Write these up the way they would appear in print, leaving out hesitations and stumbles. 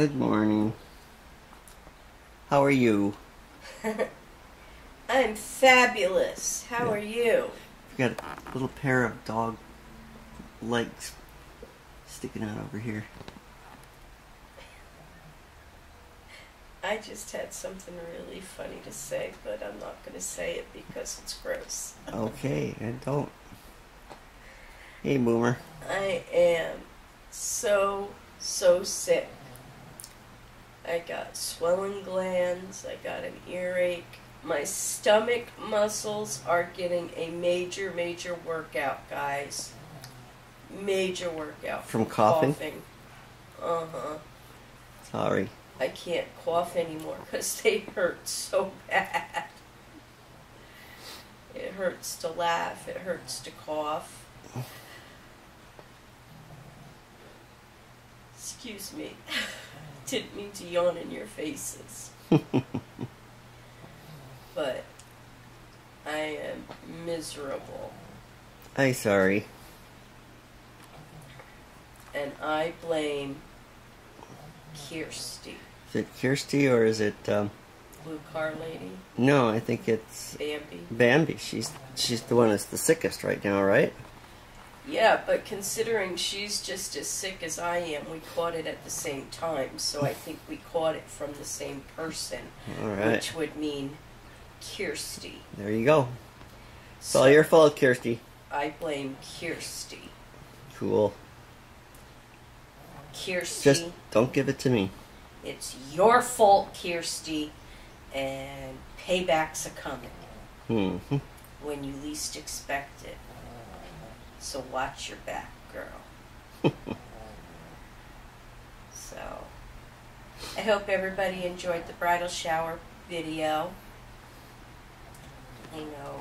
Good morning. How are you? I'm fabulous. How are you? I've got a little pair of dog legs sticking out over here. I just had something really funny to say, but I'm not going to say it because it's gross. Okay, and don't. Hey, Boomer. I am so sick. I got swollen glands, I got an earache. My stomach muscles are getting a major, major workout, guys. Major workout. From coughing? Uh-huh. Sorry. I can't cough anymore because they hurt so bad. It hurts to laugh. It hurts to cough. Excuse me. Didn't mean to yawn in your faces. But I am miserable. I'm sorry. And I blame Kirstie. Is it Kirstie or is it Blue Car Lady? No, I think it's Bambi. Bambi. She's the one that's the sickest right now, right? Yeah, but considering she's just as sick as I am, we caught it at the same time, so I think we caught it from the same person. All right. Which would mean Kirstie. There you go. It's all your fault, Kirstie. I blame Kirstie. Cool. Kirstie. Just don't give it to me. It's your fault, Kirstie, and payback's a coming. Mm-hmm. When you least expect it. So watch your back, girl. So, I hope everybody enjoyed the bridal shower video. I know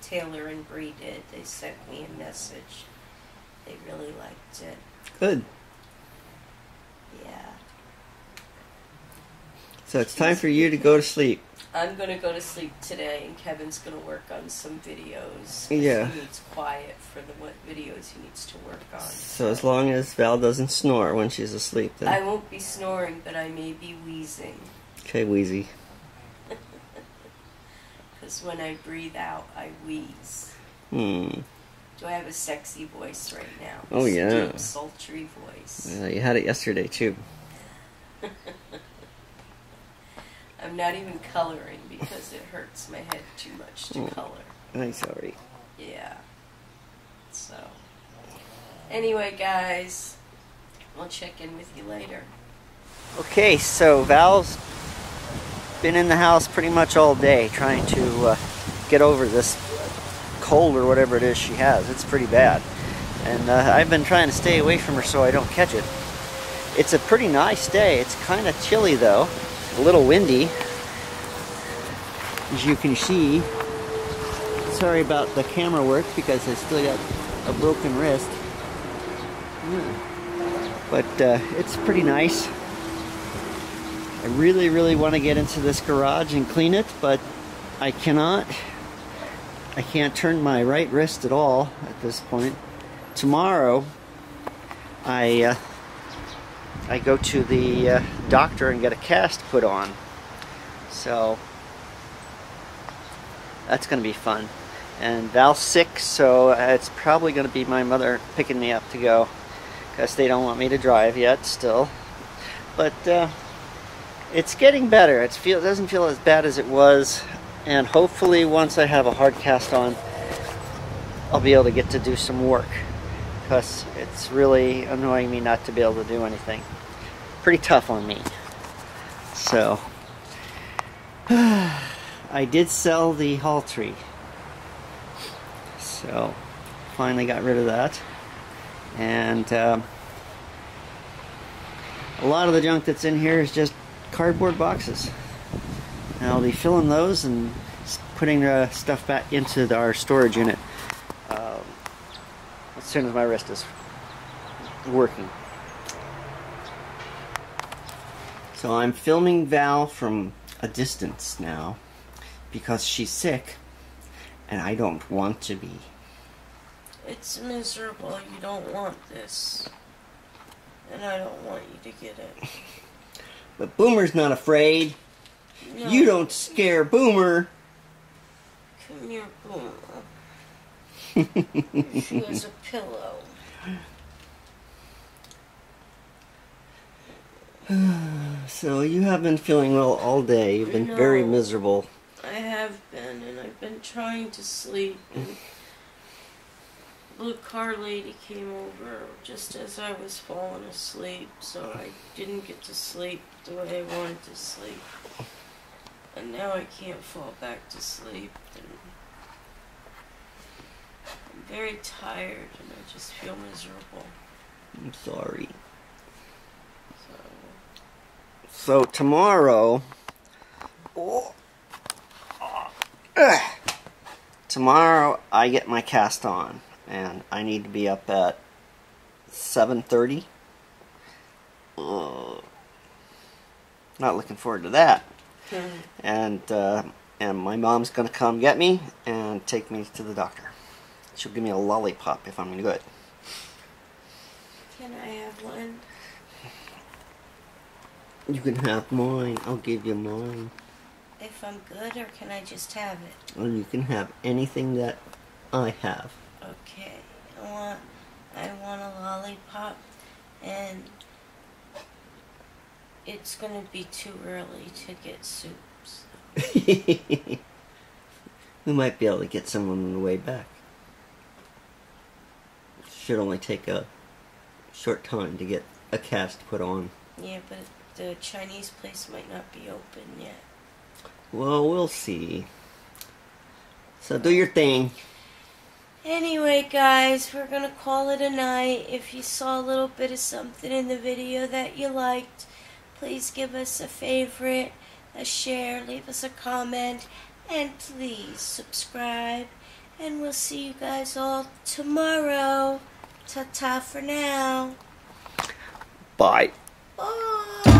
Taylor and Bree did. They sent me a message. They really liked it. Good. Yeah. So it's time for you to go to sleep. I'm going to go to sleep today, and Kevin's going to work on some videos. Yeah. He needs quiet for the videos he needs to work on. So as long as Val doesn't snore when she's asleep, then. I won't be snoring, but I may be wheezing. Okay, wheezy. Because when I breathe out, I wheeze. Hmm. Do I have a sexy voice right now? Oh, yeah. Deep, sultry voice. You had it yesterday, too. I'm not even coloring because it hurts my head too much to color. I'm sorry. Yeah. So, anyway, guys, we'll check in with you later. Okay, so Val's been in the house pretty much all day trying to get over this cold or whatever it is she has. It's pretty bad. And I've been trying to stay away from her so I don't catch it. It's a pretty nice day. It's kind of chilly, though. A little windy, as you can see. Sorry about the camera work because I still got a broken wrist. But it's pretty nice. I really want to get into this garage and clean it, but I cannot. I can't turn my right wrist at all at this point. Tomorrow I go to the doctor and get a cast put on. So that's going to be fun. And Val's sick, so it's probably going to be my mother picking me up to go, because they don't want me to drive yet still. But it's getting better. It doesn't feel as bad as it was. And hopefully once I have a hard cast on, I'll be able to get to do some work, because it's really annoying me not to be able to do anything. Pretty tough on me. So I did sell the hall tree, so finally got rid of that. And a lot of the junk that's in here is just cardboard boxes, and I'll be filling those and putting the stuff back into our storage unit as soon as my wrist is working. So I'm filming Val from a distance now because she's sick and I don't want to be. It's miserable. You don't want this. And I don't want you to get it. But Boomer's not afraid. No. You don't scare Boomer. Come here, Boomer. She has a pillow. So you have been feeling well all day. You've been very miserable. I have been, and I've been trying to sleep. And Blue Car Lady came over just as I was falling asleep, so I didn't get to sleep the way I wanted to sleep. And now I can't fall back to sleep. And I'm very tired, and I just feel miserable. I'm sorry. So tomorrow, tomorrow I get my cast on, and I need to be up at 7:30. Not looking forward to that. And my mom's gonna come get me and take me to the doctor. She'll give me a lollipop if I'm gonna do it. Can I have one? You can have mine. I'll give you mine. If I'm good, or can I just have it? Well, you can have anything that I have. Okay. I want a lollipop, and it's going to be too early to get soups. We might be able to get some on the way back. Should only take a short time to get a cast put on. Yeah, but the Chinese place might not be open yet. Well, we'll see. So do your thing. Anyway, guys, we're going to call it a night. If you saw a little bit of something in the video that you liked, please give us a favorite, a share, leave us a comment, and please subscribe. And we'll see you guys all tomorrow. Ta-ta for now. Bye. Bye.